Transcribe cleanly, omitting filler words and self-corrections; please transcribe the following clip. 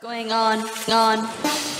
Going on.